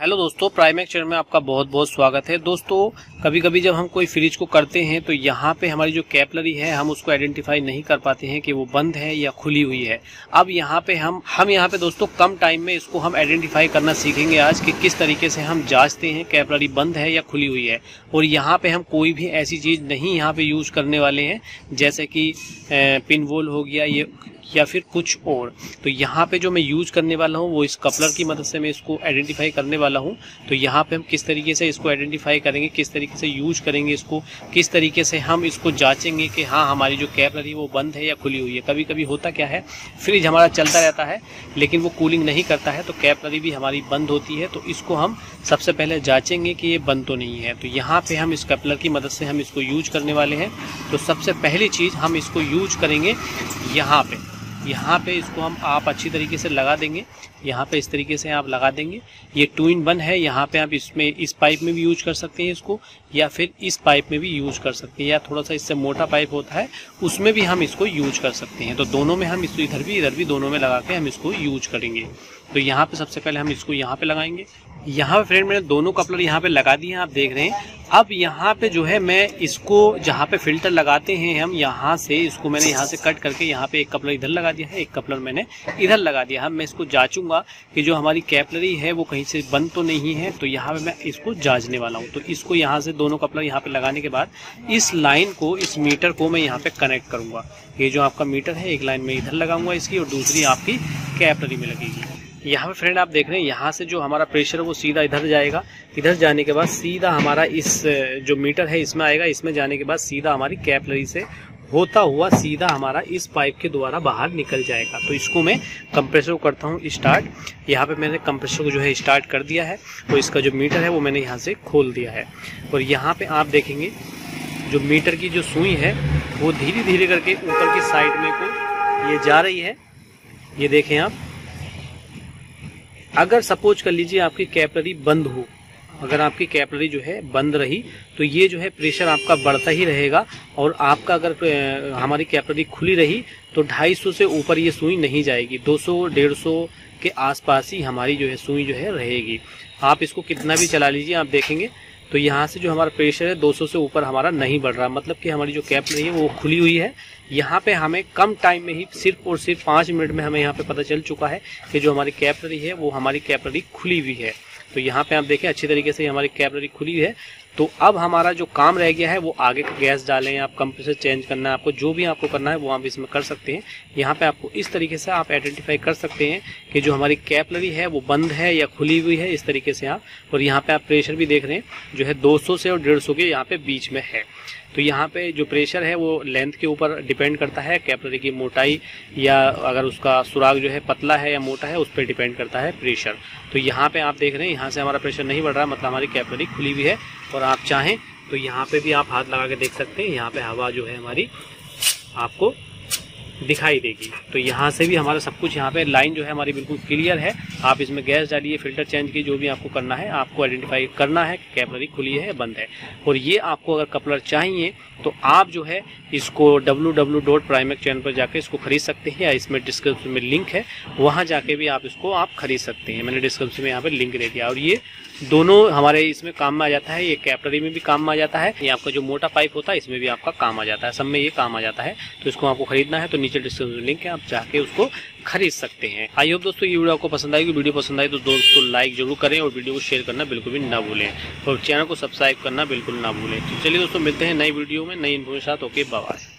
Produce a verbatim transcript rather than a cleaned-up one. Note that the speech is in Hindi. हेलो दोस्तों, प्राइमैक्स चैनल में आपका बहुत बहुत स्वागत है। दोस्तों, कभी कभी जब हम कोई फ्रिज को करते हैं तो यहाँ पे हमारी जो कैपिलरी है हम उसको आइडेंटिफाई नहीं कर पाते हैं कि वो बंद है या खुली हुई है। अब यहाँ पे हम हम यहाँ पे दोस्तों कम टाइम में इसको हम आइडेंटिफाई करना सीखेंगे आज कि किस तरीके से हम जाँचते हैं कैपिलरी बंद है या खुली हुई है। और यहाँ पर हम कोई भी ऐसी चीज़ नहीं यहाँ पर यूज करने वाले हैं जैसे कि पिन होल हो गया ये या फिर कुछ और। तो यहाँ पे जो मैं यूज करने वाला हूँ वो इस कपलर की मदद से मैं इसको आइडेंटिफाई करने वाला हूँ। तो यहाँ पे हम किस तरीके से इसको आइडेंटिफाई करेंगे, किस तरीके से यूज करेंगे इसको, किस तरीके से हम इसको जांचेंगे कि हाँ हमारी जो कैपिलरी वो बंद है या खुली हुई है। कभी कभी होता क्या है, फ्रिज हमारा चलता रहता है लेकिन वो कूलिंग नहीं करता है तो कैपिलरी भी हमारी बंद होती है। तो इसको हम सबसे पहले जाँचेंगे कि ये बंद तो नहीं है। तो यहाँ पर हम इस कपलर की मदद से हम इसको यूज करने वाले हैं। तो सबसे पहली चीज़ हम इसको यूज करेंगे यहाँ पर यहाँ पे इसको हम आप अच्छी तरीके से लगा देंगे। यहाँ पे इस तरीके से आप लगा देंगे। ये टू इन वन है। यहाँ पे आप इसमें इस पाइप में भी यूज कर सकते हैं इसको, या फिर इस पाइप में भी यूज कर सकते हैं, या थोड़ा सा इससे मोटा पाइप होता है उसमें भी हम इसको यूज कर सकते हैं। तो दोनों में हम इसको इधर भी इधर भी दोनों में लगा के हम इसको यूज करेंगे। तो यहाँ पे सबसे पहले हम इसको यहाँ पे लगाएंगे। यहाँ पे फ्रेंड मैंने दोनों कपलर यहाँ पे लगा दिए हैं, आप देख रहे हैं। अब यहाँ पे जो है मैं इसको जहाँ पे फिल्टर लगाते हैं हम, यहाँ से इसको मैंने यहाँ से कट करके यहाँ पे एक कपलर इधर लगा दिया है, एक कपलर मैंने इधर लगा दिया है। मैं इसको जांचूंगा कि जो हमारी कैपिलरी है वो कहीं से बंद तो नहीं है। तो यहाँ पे मैं इसको जांचने वाला हूँ। तो इसको यहाँ से दोनों कपलर यहाँ पे लगाने के बाद इस लाइन को, इस मीटर को मैं यहाँ पे कनेक्ट करूँगा। ये जो आपका मीटर है एक लाइन में इधर लगाऊंगा इसकी और दूसरी आपकी कैपिलरी में लगेगी। यहाँ पे फ्रेंड आप देख रहे हैं यहाँ से जो हमारा प्रेशर है वो सीधा इधर जाएगा। इधर जाने के बाद सीधा हमारा इस जो मीटर है इसमें आएगा। इसमें जाने के बाद सीधा हमारी कैपिलरी से होता हुआ सीधा हमारा इस पाइप के द्वारा बाहर निकल जाएगा। तो इसको मैं कंप्रेसर को करता हूँ स्टार्ट। यहाँ पे मैंने कंप्रेसर को जो है स्टार्ट कर दिया है और इसका जो मीटर है वो मैंने यहाँ से खोल दिया है। और यहाँ पर आप देखेंगे जो मीटर की जो सुई है वो धीरे धीरे करके ऊपर की साइड में को ये जा रही है। ये देखें आप, अगर सपोज कर लीजिए आपकी कैपिलरी बंद हो, अगर आपकी कैपिलरी जो है बंद रही तो ये जो है प्रेशर आपका बढ़ता ही रहेगा। और आपका अगर हमारी कैपिलरी खुली रही तो दो सौ पचास से ऊपर ये सुई नहीं जाएगी, दो सौ डेढ़ सौ के आसपास ही हमारी जो है सुई जो है रहेगी। आप इसको कितना भी चला लीजिए आप देखेंगे तो यहाँ से जो हमारा प्रेशर है दो सौ से ऊपर हमारा नहीं बढ़ रहा, मतलब कि हमारी जो कैपिलरी है वो खुली हुई है। यहाँ पे हमें कम टाइम में ही, सिर्फ और सिर्फ पाँच मिनट में हमें यहाँ पे पता चल चुका है कि जो हमारी कैपिलरी है वो हमारी कैपिलरी खुली हुई है। तो यहाँ पे आप देखें अच्छी तरीके से हमारी कैपिलरी खुली है। तो अब हमारा जो काम रह गया है वो आगे गैस डालें आप, कंप्रेसर चेंज करना है आपको, जो भी आपको करना है वो आप इसमें कर सकते हैं। यहाँ पे आपको इस तरीके से आप आइडेंटिफाई कर सकते हैं कि जो हमारी कैपिलरी है वो बंद है या खुली हुई है, इस तरीके से आप। और यहाँ पे आप प्रेशर भी देख रहे हैं जो है दो सौ से और डेढ़ सौ के यहाँ पे बीच में है। तो यहाँ पे जो प्रेशर है वो लेंथ के ऊपर डिपेंड करता है, कैपिलरी की मोटाई या अगर उसका सुराग जो है पतला है या मोटा है उस पर डिपेंड करता है प्रेशर। तो यहाँ पे आप देख रहे हैं यहाँ से हमारा प्रेशर नहीं बढ़ रहा, मतलब हमारी कैपिलरी खुली हुई है। और आप चाहें तो यहाँ पे भी आप हाथ लगा के देख सकते हैं, यहाँ पे हवा जो है हमारी आपको दिखाई देगी। तो यहाँ से भी हमारा सब कुछ, यहाँ पे लाइन जो है हमारी बिल्कुल क्लियर है। आप इसमें गैस डालिए, फिल्टर चेंज कीजिए, जो भी आपको करना है। आपको आइडेंटिफाई करना है कि कैपिलरी खुली है बंद है। और ये आपको अगर कपलर चाहिए तो आप जो है इसको W W W dot Primax channel पर जाके इसको खरीद सकते हैं, या इसमें डिस्क्रिप्शन में लिंक है वहाँ जाके भी आप इसको आप खरीद सकते हैं। मैंने डिस्क्रिप्शन में यहाँ पर लिंक दे दिया। और ये दोनों हमारे इसमें काम में आ जाता है, ये कैपिलरी में भी काम में आ जाता है, ये आपका जो मोटा पाइप होता है इसमें भी आपका काम आ जाता है, सब में ये काम आ जाता है। तो इसको आपको खरीदना है तो नीचे डिस्क्रिप्शन लिंक है, आप जाके उसको खरीद सकते हैं। आई होप दोस्तों ये वीडियो आपको पसंद आएगी। वीडियो पसंद आई तो दोस्तों लाइक जरूर करें और वीडियो को शेयर करना बिल्कुल भी ना भूलें और चैनल को सब्सक्राइब करना बिल्कुल ना भूलें। तो चलिए दोस्तों मिलते हैं नई वीडियो में नई इन्फॉर्मेशन। Okay, bye bye.